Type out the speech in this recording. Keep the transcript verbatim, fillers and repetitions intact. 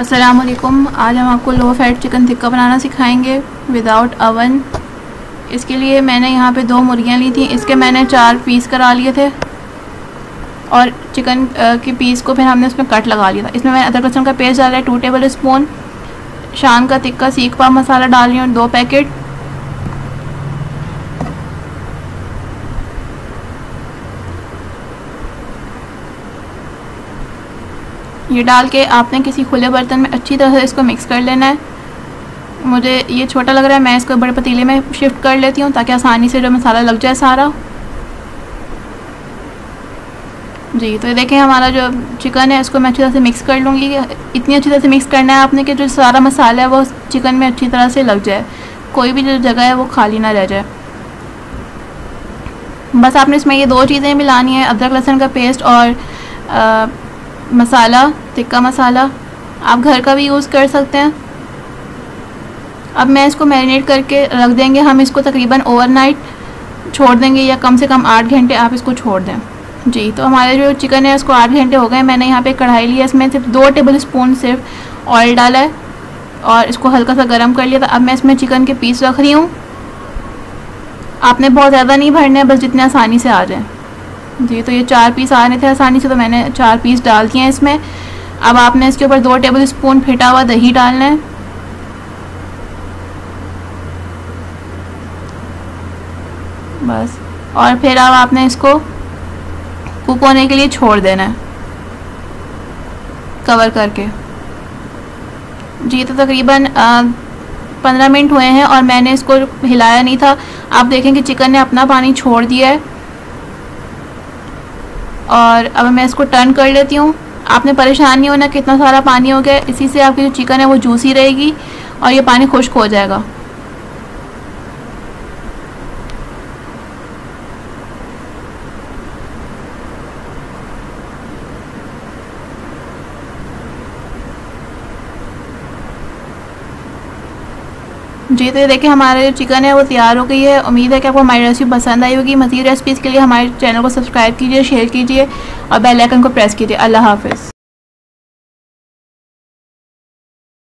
अस्सलामुअलैकुम। आज हम आपको लो फैट चिकन टिक्का बनाना सिखाएंगे विदाउट अवन। इसके लिए मैंने यहाँ पे दो मुर्गियाँ ली थी, इसके मैंने चार पीस करा लिए थे और चिकन के पीस को फिर हमने उसमें कट लगा लिया था। इसमें मैंने अदरक लहसुन का पेस्ट डाला है टू टेबल स्पून, शान का तिक्का सीख पा मसाला डाल रही हूँ दो पैकेट, ये डाल के आपने किसी खुले बर्तन में अच्छी तरह से इसको मिक्स कर लेना है। मुझे ये छोटा लग रहा है, मैं इसको बड़े पतीले में शिफ्ट कर लेती हूँ ताकि आसानी से जो मसाला लग जाए सारा। जी तो ये देखें हमारा जो चिकन है इसको मैं अच्छी तरह से मिक्स कर लूँगी। इतनी अच्छी तरह से मिक्स करना है आपने कि जो सारा मसाला है वो चिकन में अच्छी तरह से लग जाए, कोई भी जो जगह है वो खाली ना रह जाए। बस आपने इसमें ये दो चीज़ें मिलानी है, अदरक लहसुन का पेस्ट और आ, मसाला टिक्का मसाला, आप घर का भी यूज़ कर सकते हैं। अब मैं इसको मैरिनेट करके रख देंगे हम, इसको तकरीबन ओवरनाइट छोड़ देंगे या कम से कम आठ घंटे आप इसको छोड़ दें। जी तो हमारे जो चिकन है उसको आठ घंटे हो गए। मैंने यहाँ पे कढ़ाई ली है, इसमें सिर्फ दो टेबल स्पून सिर्फ ऑयल डाला है और इसको हल्का सा गर्म कर लिया था। अब मैं इसमें चिकन के पीस रख रही हूँ, आपने बहुत ज़्यादा नहीं भरना है, बस जितने आसानी से आ जाए। जी तो ये चार पीस आ रहे थे आसानी से, तो मैंने चार पीस डाल दिए हैं इसमें। अब आपने इसके ऊपर दो टेबल स्पून फेटा हुआ दही डालना है, बस, और फिर अब आपने इसको कुक होने के लिए छोड़ देना है कवर करके। जी तो तकरीबन पंद्रह मिनट हुए हैं और मैंने इसको हिलाया नहीं था। आप देखें कि चिकन ने अपना पानी छोड़ दिया है। और अब मैं इसको टर्न कर लेती हूँ, आपने परेशान नहीं होना कितना सारा पानी हो गया, इसी से आपकी जो चिकन है वो जूसी रहेगी और ये पानी खुश्क हो जाएगा। जी तो ये देखिए हमारे जो चिकन है वो तैयार हो गई है। उम्मीद है कि आपको हमारी रेसिपी पसंद आई होगी। मज़ीद रेसिपीज़ के लिए हमारे चैनल को सब्सक्राइब कीजिए, शेयर कीजिए और बेल आइकन को प्रेस कीजिए। अल्लाह हाफ़िज़।